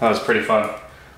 That was pretty fun.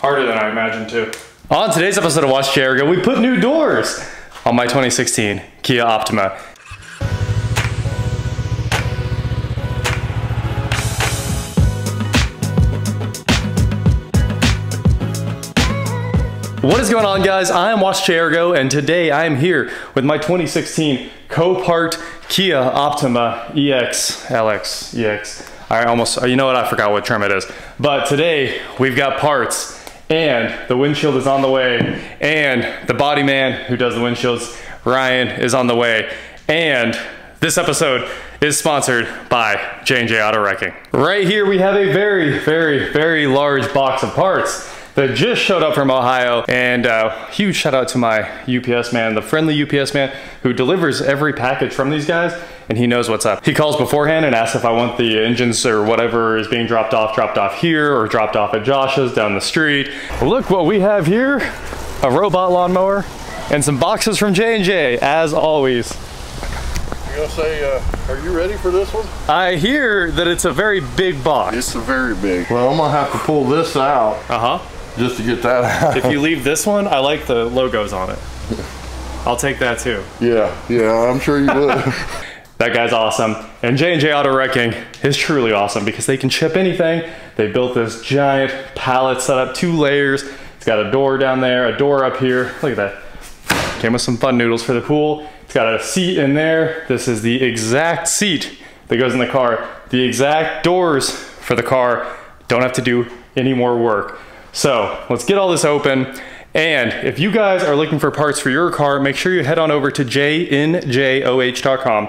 Harder than I imagined too. On today's episode of Watch JRGo, we put new doors on my 2016 Kia Optima. What is going on, guys? I am Watch JRGo, and today I am here with my 2016 co-parked Kia Optima EX. You know what? I forgot what trim it is. But today we've got parts, and the windshield is on the way, and the body man who does the windshields, Ryan, is on the way, and this episode is sponsored by J&J Auto Wrecking. Right here we have a very, very, very large box of parts that just showed up from Ohio, and huge shout out to my UPS man, the friendly UPS man who delivers every package from these guys, and he knows what's up. He calls beforehand and asks if I want the engines or whatever is being dropped off here, or dropped off at Josh's down the street. Look what we have here, a robot lawnmower and some boxes from J&J, as always. I'm gonna say, are you ready for this one? I hear that it's a very big box. It's a very big. Well, I'm gonna have to pull this out. Uh-huh. Just to get that out. If you leave this one, I like the logos on it. I'll take that too. Yeah, I'm sure you would. That guy's awesome. And J&J Auto Wrecking is truly awesome because they can ship anything. They built this giant pallet set up, 2 layers. It's got a door down there, a door up here. Look at that. Came with some fun noodles for the pool. It's got a seat in there. This is the exact seat that goes in the car. The exact doors for the car. Don't have to do any more work. So let's get all this open. And if you guys are looking for parts for your car, make sure you head on over to JNJOH.com.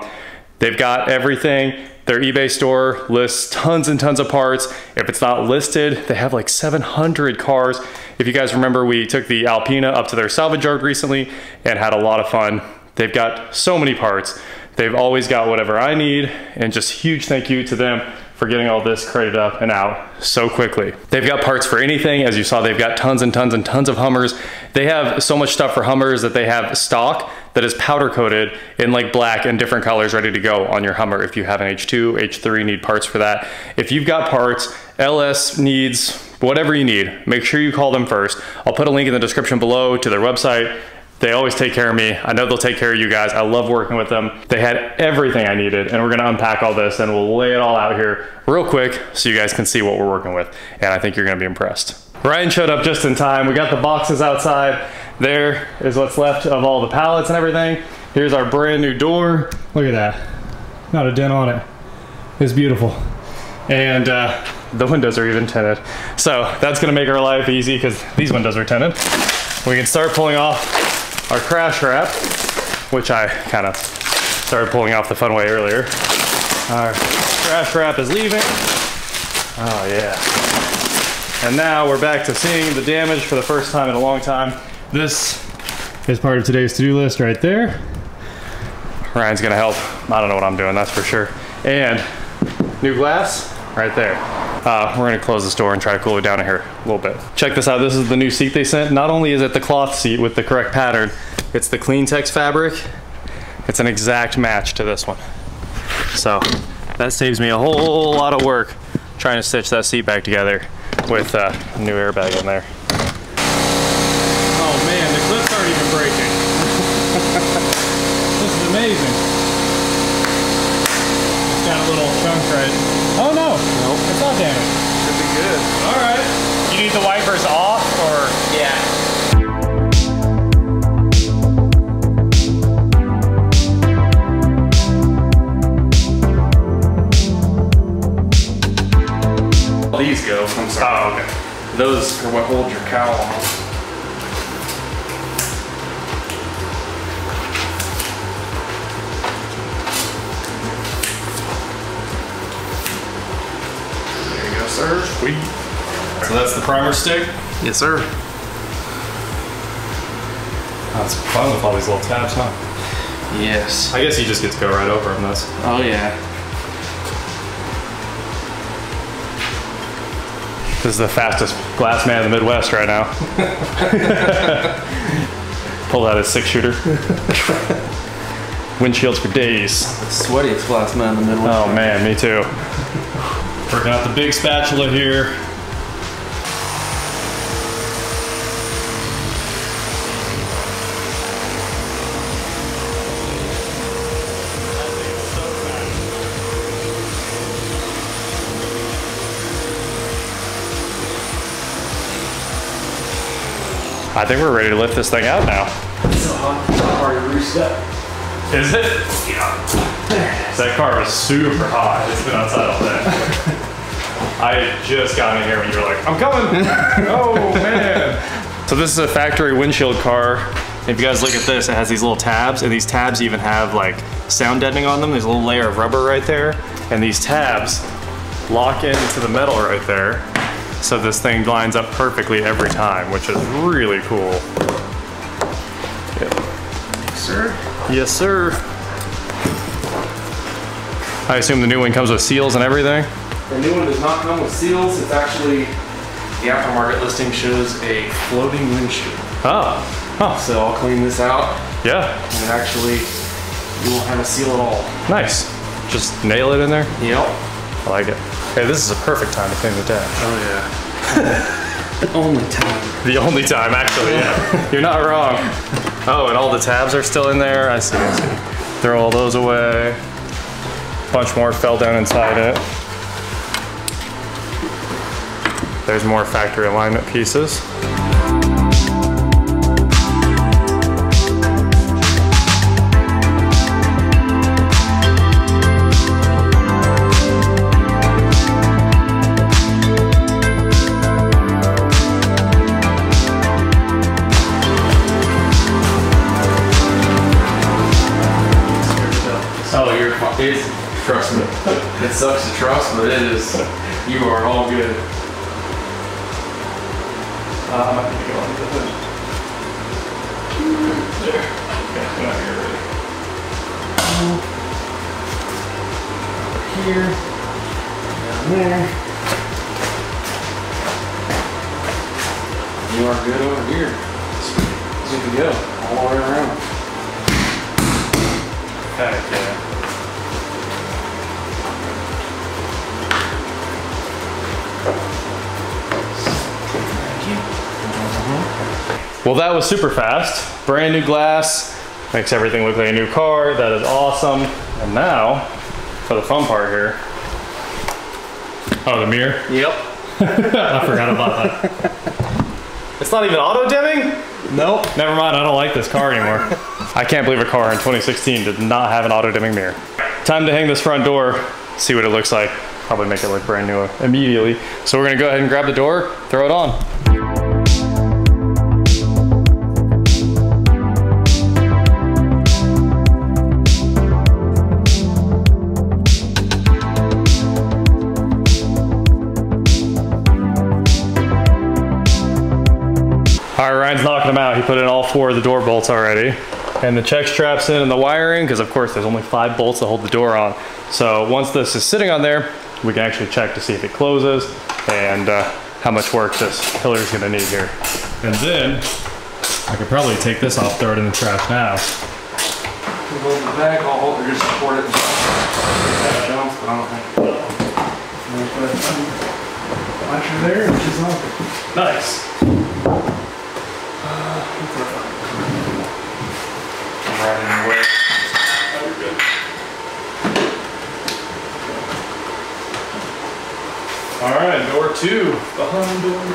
They've got everything. Their eBay store lists tons and tons of parts. If it's not listed, they have like 700 cars. If you guys remember, we took the Alpina up to their salvage yard recently and had a lot of fun. They've got so many parts. They've always got whatever I need, and just huge thank you to them for getting all this crated up and out so quickly. They've got parts for anything. As you saw, they've got tons and tons and tons of Hummers. They have so much stuff for Hummers that they have stock that is powder coated in like black and different colors ready to go on your Hummer. If you have an H2, H3, need parts for that. If you've got parts, LS needs, whatever you need, make sure you call them first. I'll put a link in the description below to their website. They always take care of me. I know they'll take care of you guys. I love working with them. They had everything I needed, and we're gonna unpack all this and we'll lay it all out here real quick so you guys can see what we're working with. And I think you're gonna be impressed. Ryan showed up just in time. We got the boxes outside. There is what's left of all the pallets and everything. Here's our brand new door. Look at that. Not a dent on it. It's beautiful. And the windows are even tinted. So that's gonna make our life easy because these windows are tinted. We can start pulling off our crash wrap, which I kind of started pulling off the fun way earlier. Our crash wrap is leaving. Oh yeah. And now we're back to seeing the damage for the first time in a long time. This is part of today's to-do list right there. Ryan's gonna help. I don't know what I'm doing, that's for sure. And new glass right there. We're gonna close this door and try to cool it down in here a little bit. Check this out, this is the new seat they sent. Not only is it the cloth seat with the correct pattern, it's the Cleantex fabric. It's an exact match to this one. So that saves me a whole lot of work trying to stitch that seat back together with a new airbag in there. Oh man, the clips aren't even breaking. This is amazing. It's got a little chunk right. Oh no, nope. It's not damaged. Should be good. All right. You need the wipers off or? Yeah. All these go. I'm sorry. Oh, okay. Those are what hold your cowl on. Sir. Sweet. So that's the primer stick? Yes, sir. That's fun with all these little tabs, huh? Yes. I guess you just get to go right over them, that's... Oh, yeah. This is the fastest glass man in the Midwest right now. Pulled out his 6-shooter. Windshields for days. It's the sweatiest glass man in the Midwest. Oh, man, me too. Working out the big spatula here. I think we're ready to lift this thing out now. Is it? Yeah. That car was super hot. It's been outside all day. I just got in here and you were like, I'm coming. Oh, man. So this is a factory windshield car. If you guys look at this, it has these little tabs, and these tabs even have like sound deadening on them. There's a little layer of rubber right there, and these tabs lock into the metal right there. So this thing lines up perfectly every time, which is really cool. Yep. Sir? Yes, sir. I assume the new one comes with seals and everything? The new one does not come with seals. It's actually, the aftermarket listing shows a floating windshield. Oh. Huh. So I'll clean this out. Yeah. And it actually, you won't have a seal at all. Nice. Just nail it in there? Yep. I like it. Hey, this is a perfect time to clean the dash. Oh, yeah. The only time. The only time, actually, yeah. You're not wrong. Oh, and all the tabs are still in there. I see, I see. Throw all those away. A bunch more fell down inside it. There's more factory alignment pieces. Trust me. It sucks to trust, but it is. You are all good. I might need to go under the hood. There. Okay, now you're ready. Here. Down there. You are good over here. Good to go. All the way around. Heck yeah. Well, that was super fast. Brand new glass, makes everything look like a new car. That is awesome. And now, for the fun part here. Oh, the mirror? Yep. I forgot about that. It's not even auto dimming? Nope. Never mind, I don't like this car anymore. I can't believe a car in 2016 did not have an auto dimming mirror. Time to hang this front door, see what it looks like. Probably make it look brand new immediately. So we're gonna go ahead and grab the door, throw it on. All right, Ryan's knocking them out. He put in all four of the door bolts already. And the check straps in and the wiring, because of course there's only 5 bolts to hold the door on. So once this is sitting on there, we can actually check to see if it closes and how much work this pillar is gonna need here. And then, I could probably take this off, throw it in the trash now. You hold the back, I'll hold it, just support it. Latch there, and she's off. Nice. Alright, door 2. Behind door 2.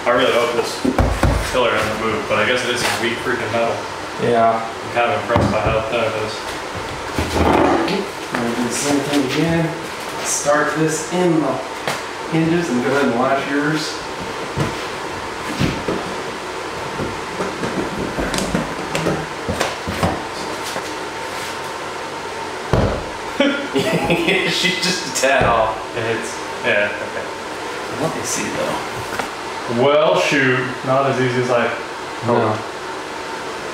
I really hope this pillar hasn't moved, but I guess it is some weak freaking metal. Yeah. I'm kind of impressed by how thin it is. I'm going to do the same thing again. Start this in the hinges and go ahead and latch yours. She's just a tad off. It's, yeah, okay. Let me see though. Well, shoot, not as easy as I hoped. No,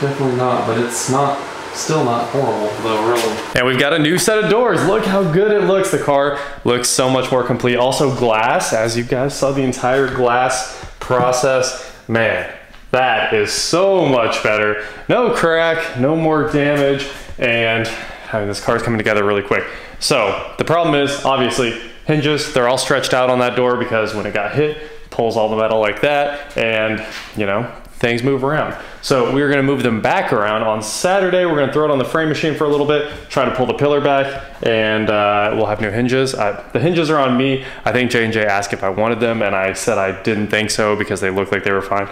definitely not, but it's not, still not horrible though, really. And we've got a new set of doors. Look how good it looks. The car looks so much more complete. Also glass, as you guys saw the entire glass process. Man, that is so much better. No crack, no more damage, and I mean, this car's coming together really quick. So the problem is obviously hinges, they're all stretched out on that door because when it got hit, it pulls all the metal like that and you know, things move around. So we're gonna move them back around on Saturday. We're gonna throw it on the frame machine for a little bit, try to pull the pillar back and we'll have new hinges. The hinges are on me. I think J&J asked if I wanted them and I said I didn't think so because they looked like they were fine.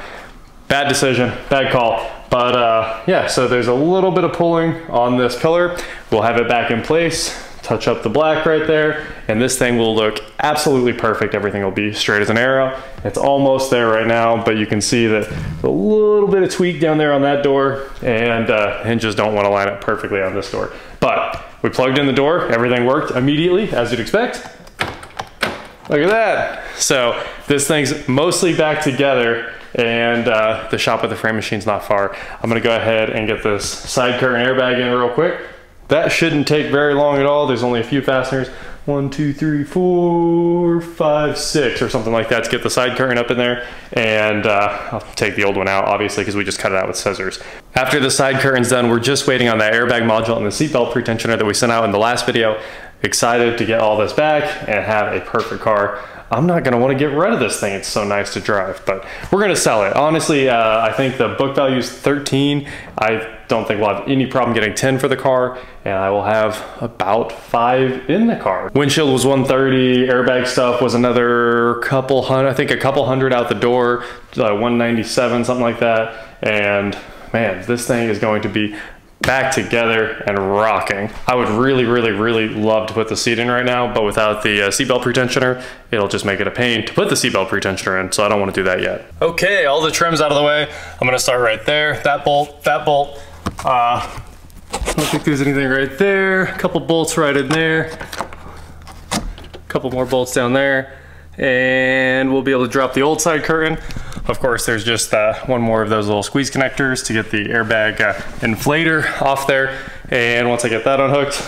Bad decision, bad call. But yeah, so there's a little bit of pulling on this pillar. We'll have it back in place, touch up the black right there, and this thing will look absolutely perfect. Everything will be straight as an arrow. It's almost there right now, but you can see that a little bit of tweak down there on that door, and hinges don't want to line up perfectly on this door. But we plugged in the door, everything worked immediately, as you'd expect. Look at that. So this thing's mostly back together, and the shop with the frame machine's not far. I'm gonna go ahead and get this side curtain airbag in real quick. That shouldn't take very long at all. There's only a few fasteners. 1, 2, 3, 4, 5, 6 or something like that to get the side curtain up in there. And I'll take the old one out, obviously, because we just cut it out with scissors. After the side curtain's done, we're just waiting on that airbag module and the seatbelt pretensioner that we sent out in the last video. Excited to get all this back and have a perfect car. I'm not gonna wanna get rid of this thing. It's so nice to drive, but we're gonna sell it. Honestly, I think the book value is 13. I don't think we'll have any problem getting 10 for the car, and I will have about 5 in the car. Windshield was 130, airbag stuff was another couple hundred, I think a couple hundred out the door, 197, something like that. And man, this thing is going to be back together and rocking. I would really, really, really love to put the seat in right now, but without the seatbelt pretensioner, it'll just make it a pain to put the seatbelt pretensioner in, so I don't wanna do that yet. Okay, all the trim's out of the way. I'm gonna start right there. That bolt. I don't think there's anything right there. A couple bolts right in there. A couple more bolts down there. And we'll be able to drop the old side curtain. Of course, there's just one more of those little squeeze connectors to get the airbag inflator off there. And once I get that unhooked,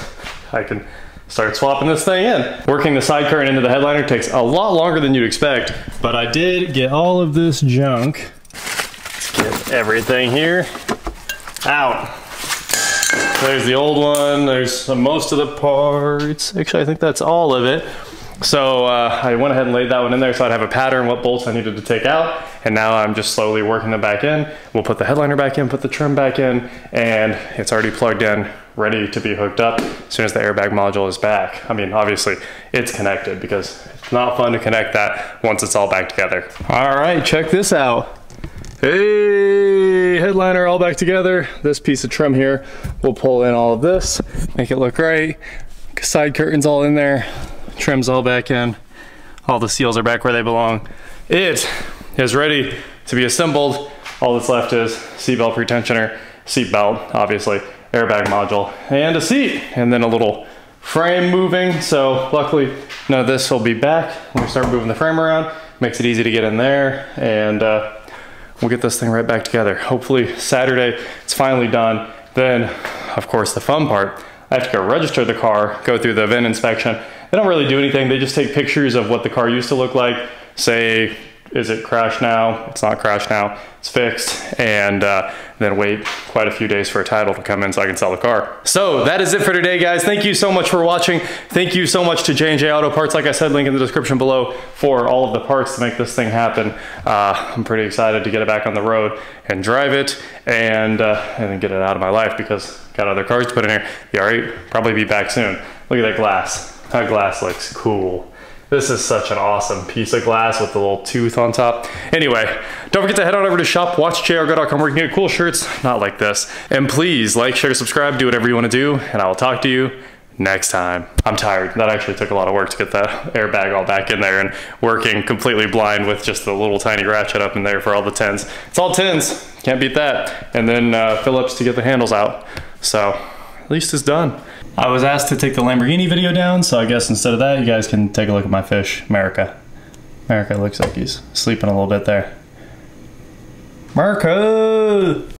I can start swapping this thing in. Working the side curtain into the headliner takes a lot longer than you'd expect, but I did get all of this junk. Let's get everything here out. There's the old one, there's most of the parts. Actually, I think that's all of it. So I went ahead and laid that one in there so I'd have a pattern what bolts I needed to take out, and now I'm just slowly working them back in. We'll put the headliner back in, put the trim back in, and it's already plugged in, ready to be hooked up as soon as the airbag module is back. I mean, obviously it's connected because it's not fun to connect that once it's all back together. All right, check this out. Hey, headliner all back together. This piece of trim here, we'll pull in all of this, make it look right. Side curtains all in there. Trim's all back in. All the seals are back where they belong. It is ready to be assembled. All that's left is seatbelt pretensioner, seatbelt, obviously, airbag module, and a seat, and then a little frame moving. So luckily, none of this will be back when we start moving the frame around. Makes it easy to get in there, and we'll get this thing right back together. Hopefully Saturday, it's finally done. Then, of course, the fun part. I have to go register the car, go through the VIN inspection. They don't really do anything. They just take pictures of what the car used to look like. Say, is it crashed now? It's not crashed now, it's fixed. And then wait quite a few days for a title to come in so I can sell the car. So that is it for today, guys. Thank you so much for watching. Thank you so much to J&J Auto Parts. Like I said, link in the description below for all of the parts to make this thing happen. I'm pretty excited to get it back on the road and drive it, and then get it out of my life because I've got other cars to put in here. The R8 probably be back soon. Look at that glass. That glass looks cool. This is such an awesome piece of glass with the little tooth on top. Anyway, don't forget to head on over to shop.WatchJRGo.com where you can get cool shirts, not like this. And please like, share, subscribe, do whatever you want to do, and I will talk to you next time. I'm tired. That actually took a lot of work to get that airbag all back in there and working completely blind with just the little tiny ratchet up in there for all the 10s. It's all 10s. Can't beat that. And then Phillips to get the handles out. So at least it's done. I was asked to take the Lamborghini video down, so I guess instead of that, you guys can take a look at my fish, America. America looks like he's sleeping a little bit there. America!